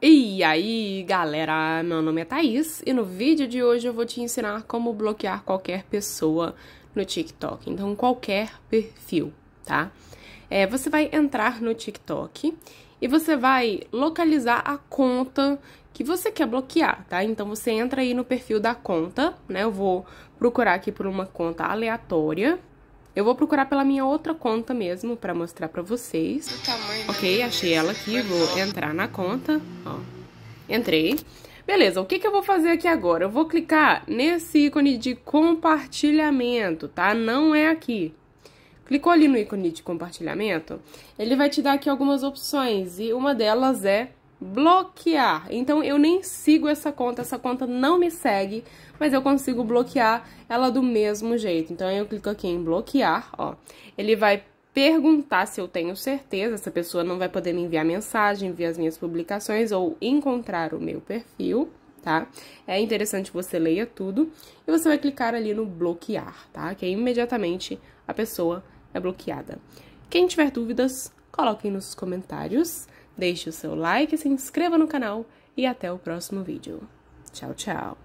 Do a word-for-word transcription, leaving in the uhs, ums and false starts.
E aí, galera, meu nome é Thaís e no vídeo de hoje eu vou te ensinar como bloquear qualquer pessoa no TikTok, então qualquer perfil, tá? É, você vai entrar no TikTok e você vai localizar a conta que você quer bloquear, tá? Então você entra aí no perfil da conta, né? Eu vou procurar aqui por uma conta aleatória. Eu vou procurar pela minha outra conta mesmo, pra mostrar pra vocês. Ok, achei ela aqui, vou entrar na conta, ó. Entrei. Beleza, o que que eu vou fazer aqui agora? Eu vou clicar nesse ícone de compartilhamento, tá? Não é aqui. Clicou ali no ícone de compartilhamento, ele vai te dar aqui algumas opções, e uma delas é bloquear. Então eu nem sigo essa conta, essa conta não me segue, mas eu consigo bloquear ela do mesmo jeito. Então eu clico aqui em bloquear, ó. Ele vai perguntar se eu tenho certeza, essa pessoa não vai poder me enviar mensagem, ver as minhas publicações ou encontrar o meu perfil, tá? É interessante que você leia tudo e você vai clicar ali no bloquear, tá? Que aí imediatamente a pessoa é bloqueada. Quem tiver dúvidas, coloquem nos comentários. Deixe o seu like, se inscreva no canal e até o próximo vídeo. Tchau, tchau!